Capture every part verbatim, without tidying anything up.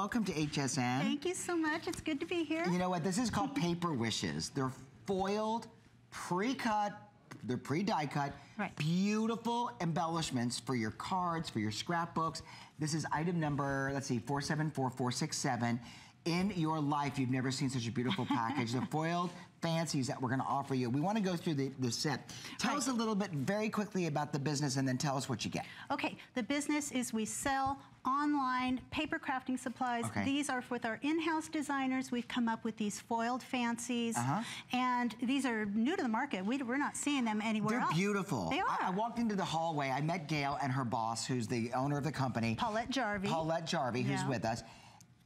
Welcome to H S N. Thank you so much. It's good to be here. You know what? This is called Paper Wishes. They're foiled, pre-cut, they're pre-die cut. Right. Beautiful embellishments for your cards, for your scrapbooks. This is item number, let's see, four seven four four six seven. In your life, you've never seen such a beautiful package. The Foiled Fancies that we're going to offer you. We want to go through the, the set. Tell right. us a little bit very quickly about the business and then tell us what you get. Okay. The business is we sell online paper crafting supplies. Okay. These are with our in-house designers. We've come up with these Foiled Fancies. Uh-huh. And these are new to the market. We, we're not seeing them anywhere They're else. They're beautiful. They are. I, I walked into the hallway. I met Gail and her boss, who's the owner of the company. Paulette Jarvie. Paulette Jarvie, who's yeah. with us.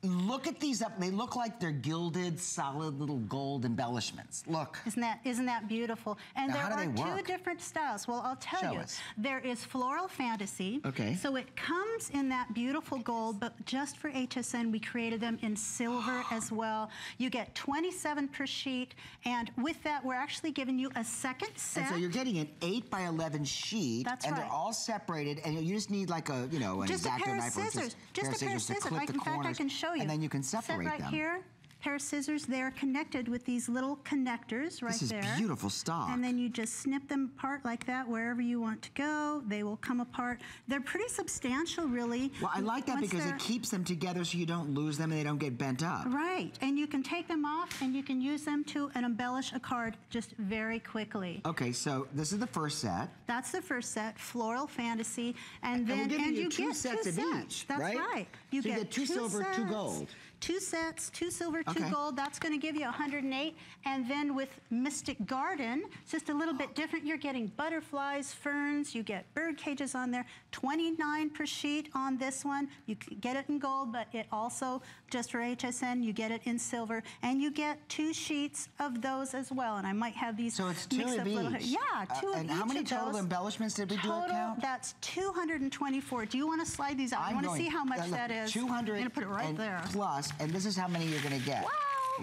Look at these up. They look like they're gilded, solid little gold embellishments. Look. Isn't that, isn't that beautiful? And now, there are two different styles. Well, I'll tell Show you. Us. There is Floral Fantasy. Okay. So it comes in that beautiful gold, but just for H S N, we created them in silver as well. You get twenty-seven per sheet, and with that, we're actually giving you a second set. And so you're getting an eight by eleven sheet. That's and right. And they're all separated, and you just need like a, you know, an exacto knife. Scissors. Or just, just pair a pair of scissors. Just a pair of scissors. In fact, I can show you. You. And then you can separate Set right them. Here, pair of scissors. They're connected with these little connectors right there. This is there. Beautiful stock. And then you just snip them apart like that wherever you want to go. They will come apart. They're pretty substantial, really. Well, I like that Once because it keeps them together so you don't lose them and they don't get bent up. Right. And you can take them off and you can use them to and embellish a card just very quickly. Okay, so this is the first set. That's the first set, Floral Fantasy. And then and, we'll and you, you two get sets two sets of each, That's right? right. You, so get you get two, two silver, sets. two gold. Two sets, two silver, okay. two gold. That's going to give you one hundred and eight. And then with Mystic Garden, it's just a little bit different. You're getting butterflies, ferns. You get bird cages on there. twenty-nine per sheet on this one. You get it in gold, but it also, just for H S N, you get it in silver. And you get two sheets of those as well. And I might have these so it's two mixed of up each. Little. Yeah, two uh, of and each. And how many total those. embellishments did we total, do account? That's two hundred twenty-four. Do you want to slide these out? I want to see how much uh, look, that is. two hundred. I'm going to put it right there. Plus. And this is how many you're going to get.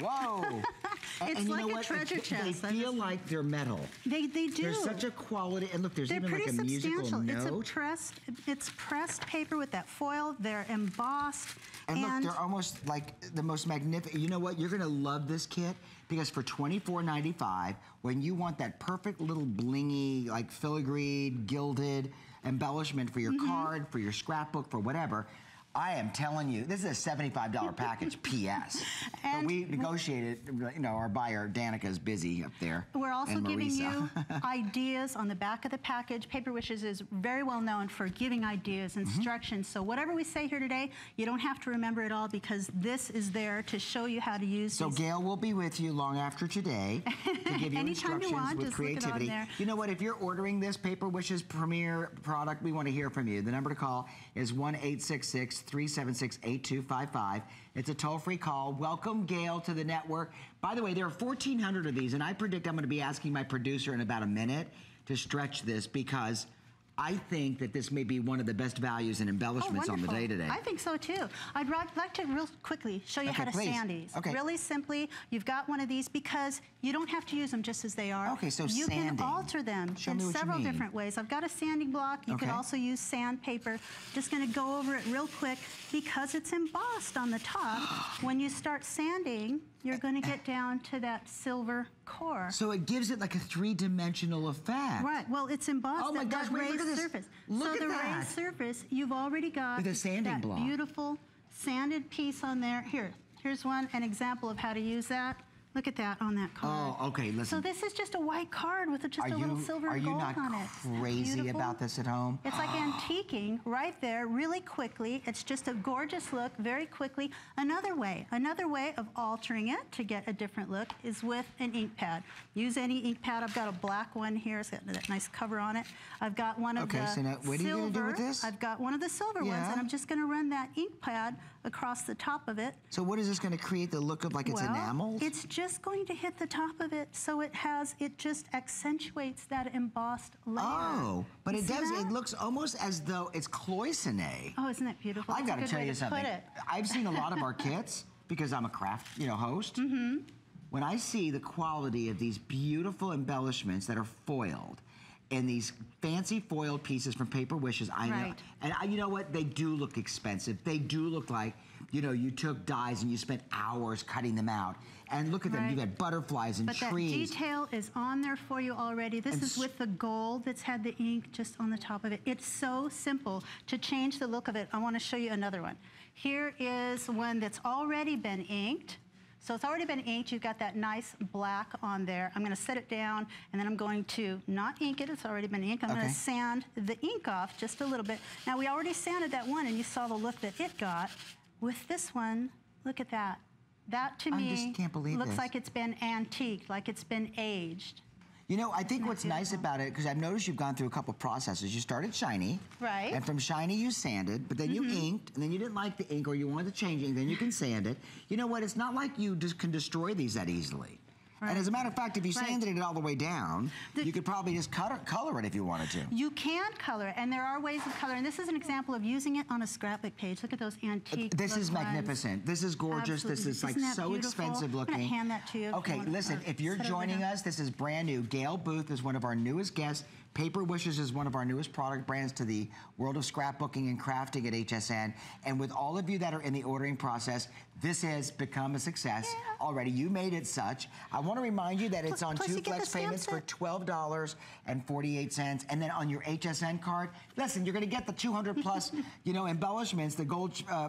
Wow. Whoa. It's and like you know a what? treasure it's, chest. They I feel like they're metal. They, they do. There's such a quality. And look, there's they're even like a musical note. They're pretty substantial. It's pressed, it's pressed paper with that foil. They're embossed. And, and look, they're almost like the most magnificent. You know what? You're going to love this kit because for twenty-four ninety-five, when you want that perfect little blingy, like filigreed, gilded embellishment for your mm-hmm. card, for your scrapbook, for whatever, I am telling you, this is a seventy-five dollar package, P S But we negotiated, you know, our buyer, Danica's busy up there. We're also giving you ideas on the back of the package. Paper Wishes is very well known for giving ideas, instructions. Mm-hmm. So whatever we say here today, you don't have to remember it all because this is there to show you how to use So these. Gail will be with you long after today to give you instructions you want, with creativity. Look it on there. You know what, if you're ordering this Paper Wishes Premier product, we want to hear from you. The number to call is one eight six six, three seven six, eight two five five. It's a toll-free call. Welcome, Gail, to the network. By the way, there are fourteen hundred of these, and I predict I'm going to be asking my producer in about a minute to stretch this because I think that this may be one of the best values and embellishments oh, on the day today. I think so, too. I'd like to real quickly show you okay, how to please. stand these. Okay. Really simply, you've got one of these because you don't have to use them just as they are. Okay, so You sanding. can alter them show in several different ways. I've got a sanding block. You okay. could also use sandpaper. Just going to go over it real quick because it's embossed on the top. When you start sanding, you're going to get down to that silver core. So it gives it like a three-dimensional effect. Right. Well, it's embossed on oh that gosh, wait, raised look at surface. Look so at the that. raised surface, you've already got the sanding that block. beautiful sanded piece on there. Here, here's one, an example of how to use that. Look at that on that card. Oh, okay, listen. So this is just a white card with just a little silver gold on it. Are you not crazy about this at home? It's like antiquing right there really quickly. It's just a gorgeous look very quickly. Another way, another way of altering it to get a different look is with an ink pad. Use any ink pad. I've got a black one here. It's got that nice cover on it. I've got one of the silver. Okay, so now what are you going to do with this? I've got one of the silver ones, and I'm just going to run that ink pad across the top of it. So what is this going to create the look of like it's enameled? It's just just going to hit the top of it, so it has it just accentuates that embossed layer. Oh, but it does. It looks almost as though it's cloisonné. Oh, isn't that beautiful? I've got to tell you something. I've seen a lot of our kits because I'm a craft, you know, host. Mm-hmm. When I see the quality of these beautiful embellishments that are foiled, in these fancy foiled pieces from Paper Wishes. I right. know. And I, you know what? They do look expensive. They do look like, you know, you took dyes and you spent hours cutting them out. And look at right. them. You've got butterflies and but trees. But that detail is on there for you already. This and is with the gold that's had the ink just on the top of it. It's so simple to change the look of it. I want to show you another one. Here is one that's already been inked. So it's already been inked. You've got that nice black on there. I'm going to set it down, and then I'm going to not ink it. It's already been inked. I'm okay. going to sand the ink off just a little bit. Now, we already sanded that one, and you saw the look that it got. With this one, look at that. That, to I me, just can't believe looks this. like it's been antiqued, like it's been aged. You know, I think what's nice about it, because I've noticed you've gone through a couple processes. You started shiny. Right. And from shiny, you sanded, but then mm-hmm. you inked, and then you didn't like the ink, or you wanted to change it, and then you can sand it. You know what? It's not like you just can destroy these that easily. Right. And as a matter of fact, if you right. sanded it all the way down, the, you could probably just color, color it if you wanted to. You can color it, and there are ways of color. And this is an example of using it on a scrapbook page. Look at those antique. This is magnificent. Ones. This is gorgeous. Absolutely. This is Isn't like so beautiful? expensive looking. I'm gonna hand that to you. Okay, if you listen, to, uh, if you're joining us, this is brand new. Gail Booth is one of our newest guests. Paper Wishes is one of our newest product brands to the world of scrapbooking and crafting at H S N. And with all of you that are in the ordering process, this has become a success yeah. already. You made it such. I want to remind you that it's on Plus two flex payments for twelve dollars and forty-eight cents. And then on your H S N card, listen, you're going to get the two hundred plus, you know, embellishments, the gold uh,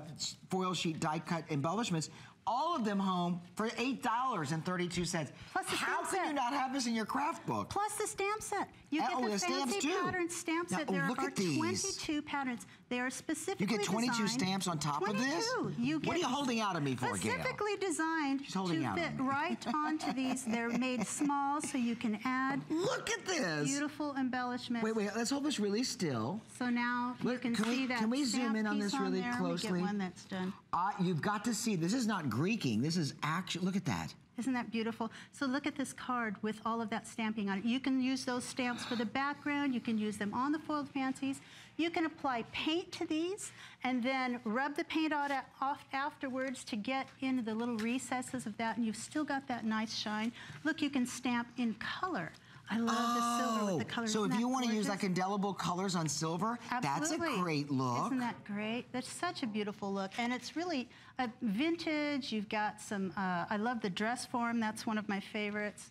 foil sheet die cut embellishments, all of them home for eight dollars and thirty-two cents. Plus the How stamp can set. you not have this in your craft book? Plus the stamp set. You get oh, the, the fancy stamps pattern stamp set. Now, there oh, are twenty-two patterns. They are specifically designed. You get twenty-two designed. stamps on top twenty-two. Of this? You get what are you holding out of me for, specifically Gail? Designed to fit right onto these. They're made small so you can add. Look at this. Beautiful embellishments. Wait, wait, let's hold this really still. So now Look, you can, can see we, that Can we zoom in on this on really closely? Let me get one that's done. Uh, you've got to see, this is not Greeking. This is actually, look at that. Isn't that beautiful? So look at this card with all of that stamping on it. You can use those stamps for the background. You can use them on the Foiled Fancies. You can apply paint to these and then rub the paint off afterwards to get into the little recesses of that, and you've still got that nice shine. Look, you can stamp in color. I love oh, the silver with the colors. So if you want gorgeous? to use like indelible colors on silver, Absolutely. that's a great look. Isn't that great? That's such a beautiful look. And it's really a vintage. You've got some, uh, I love the dress form. That's one of my favorites.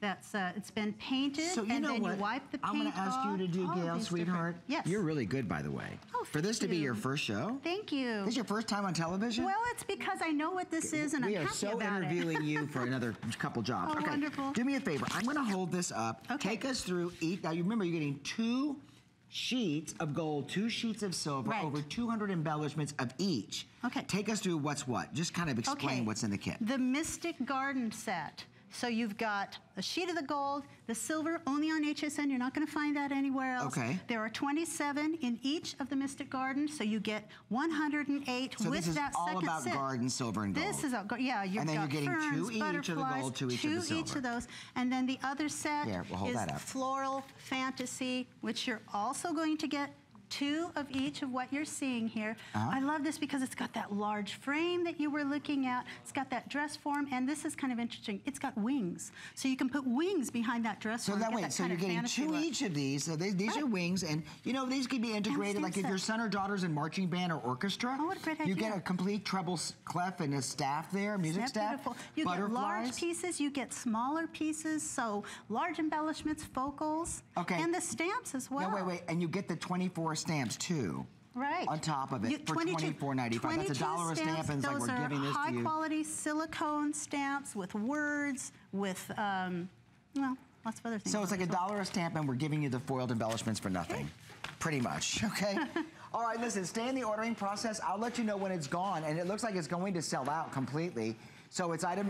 That's uh, it's been painted, so you and know then what? you wipe the paint off. I'm going to ask you to do, Gail, sweetheart. Different. Yes, you're really good, by the way. Oh, for this you. to be your first show. Thank you. This is your first time on television. Well, it's because I know what this is, and we I'm happy so about it. We are so interviewing you for another couple jobs. Oh, okay. Wonderful. Do me a favor. I'm going to hold this up. Okay. Take us through each. Now, you remember you're getting two sheets of gold, two sheets of silver, right. over two hundred embellishments of each. Okay. Take us through what's what. Just kind of explain okay. what's in the kit. The Mystic Garden set. So you've got a sheet of the gold, the silver, only on H S N. You're not going to find that anywhere else. Okay. There are twenty-seven in each of the Mystic Garden, so you get one hundred eight so with that second set. So this is all about set. garden, silver, and gold. This is all, yeah, you've and then got you're getting ferns, two each of the gold, two each two of the silver. Two each of those. And then the other set Here, we'll hold is that up. Floral Fantasy, which you're also going to get two of each of what you're seeing here. Uh-huh. I love this because it's got that large frame that you were looking at. It's got that dress form, and this is kind of interesting. It's got wings. So you can put wings behind that dress so form. That way, that so you're getting two look. each of these. So they, these right. are wings, and you know, these could be integrated. Like if set. your son or daughter's in marching band or orchestra, oh, what a great idea. you get a complete treble clef and a staff there, music Isn't staff. Beautiful. You get large pieces, you get smaller pieces, so large embellishments, focals, okay. and the stamps as well. No, wait, wait, and you get the twenty-four stamps too. Right. On top of it you, for twenty-four ninety-five. That's a dollar stamps, a stamp, and it's like we're giving this to you. Those are high quality silicone stamps with words, with, um, well, lots of other things. So it's like a dollar a stamp, and we're giving you the foiled embellishments for nothing. Okay. Pretty much, okay? All right, listen, stay in the ordering process. I'll let you know when it's gone, and it looks like it's going to sell out completely. So it's item